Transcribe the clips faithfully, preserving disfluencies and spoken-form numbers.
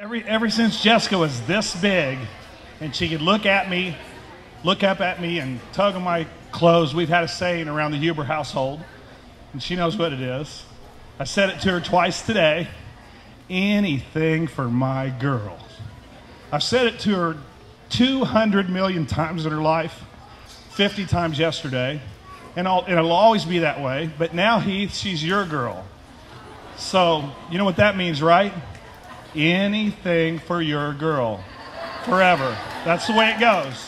Every, ever since Jessica was this big and she could look at me, look up at me and tug on my clothes, we've had a saying around the Huber household, and she knows what it is. I said it to her twice today: anything for my girl. I've said it to her two hundred million times in her life, fifty times yesterday, and, I'll, and it'll always be that way. But now, Heath, she's your girl. So you know what that means, right? Anything for your girl. Forever. That's the way it goes.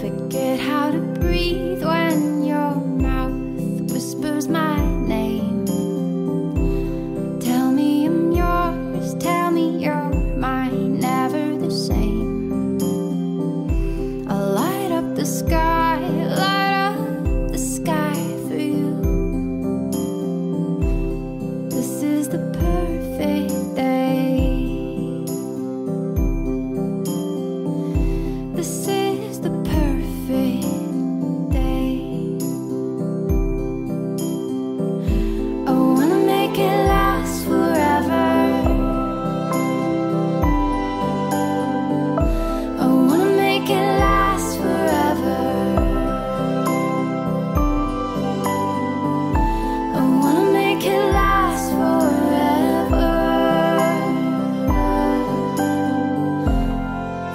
Forget how to breathe when your mouth whispers my name. Tell me I'm yours, tell me you're mine, never the same. I'll light up the sky, light up the sky for you. This is the perfect day. This is the perfect day.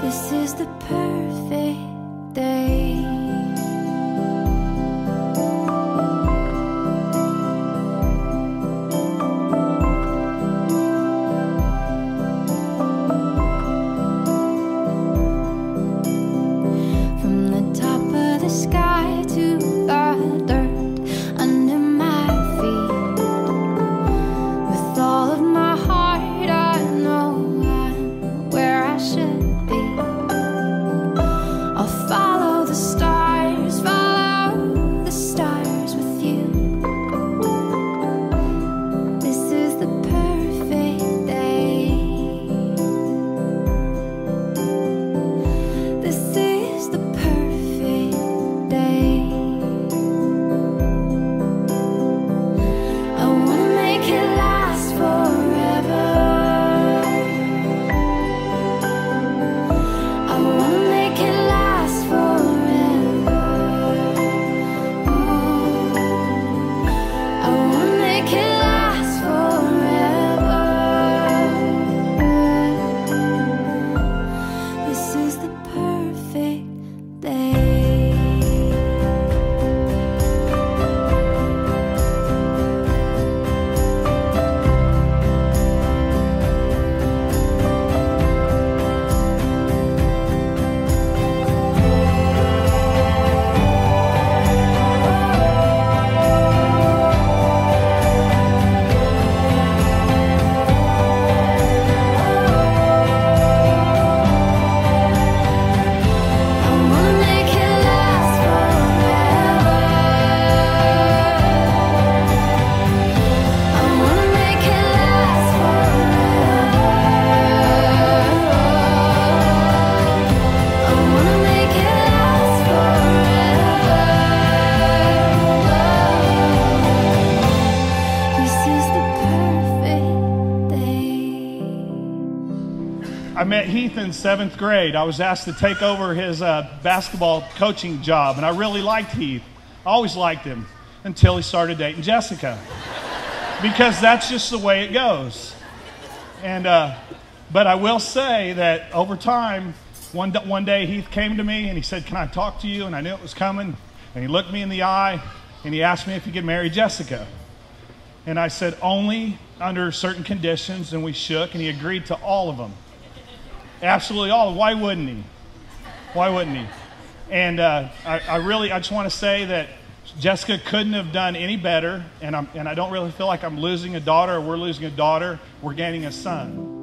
This is the perfect day. I met Heath in seventh grade. I was asked to take over his uh, basketball coaching job, and I really liked Heath. I always liked him until he started dating Jessica, because that's just the way it goes. And, uh, but I will say that over time, one, one day Heath came to me and he said, "Can I talk to you?" And I knew it was coming. And he looked me in the eye and he asked me if he could marry Jessica. And I said, "Only under certain conditions, and we shook, and he agreed to all of them. Absolutely all of them. Why wouldn't he? Why wouldn't he? And uh, I, I really, I just want to say that Jessica couldn't have done any better, and, I'm, and I don't really feel like I'm losing a daughter or we're losing a daughter. We're gaining a son.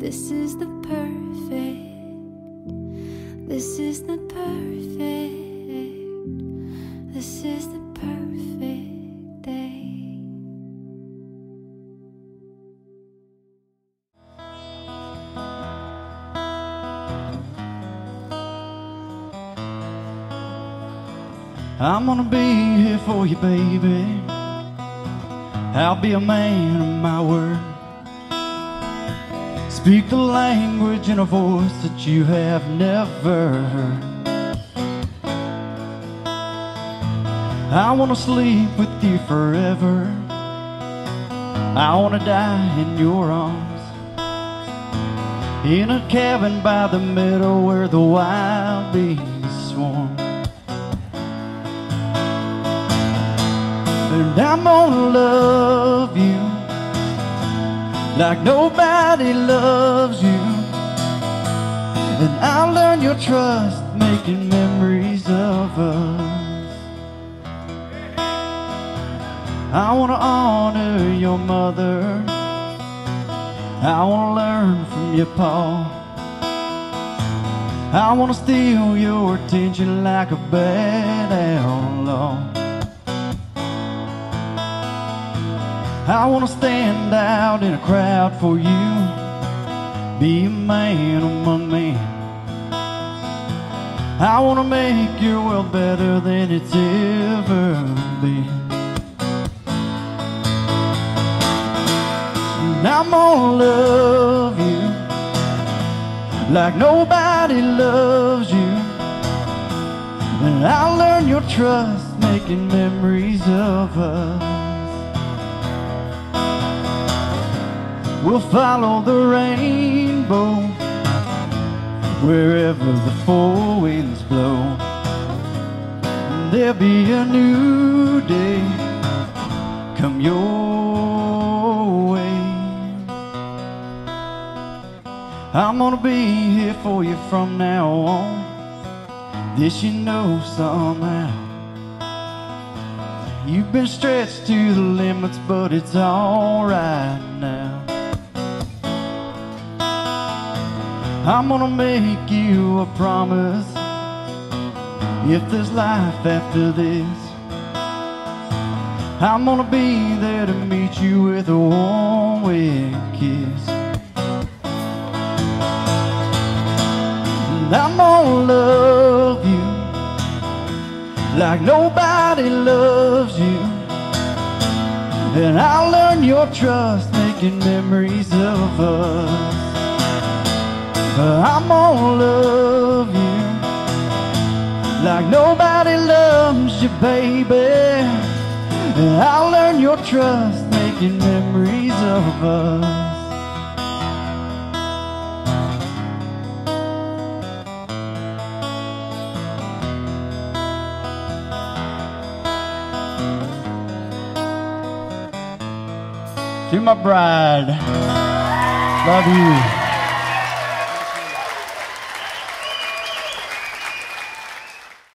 This is the perfect, this is the perfect, this is the perfect day. I'm gonna be here for you, baby. I'll be a man of my word. Speak the language in a voice that you have never heard. I want to sleep with you forever. I want to die in your arms, in a cabin by the meadow where the wild bees swarm. And I'm gonna love you like nobody loves you, and I'll learn your trust, making memories of us. I want to honor your mother, I want to learn from your pa, I want to steal your attention like a bad outlaw. I want to stand out in a crowd for you, be a man among men. I want to make your world better than it's ever been. And I'm gonna love you like nobody loves you, and I'll learn your trust, making memories of us. We'll follow the rainbow wherever the four winds blow, and there'll be a new day come your way. I'm gonna be here for you from now on, this you know somehow. You've been stretched to the limits, but it's alright now. I'm gonna make you a promise, if there's life after this, I'm gonna be there to meet you with a warm, wet kiss. And I'm gonna love you like nobody loves you, and I'll earn your trust, making memories of us. I'm gonna love you like nobody loves you, baby, and I'll earn your trust, making memories of us. To my bride, love you.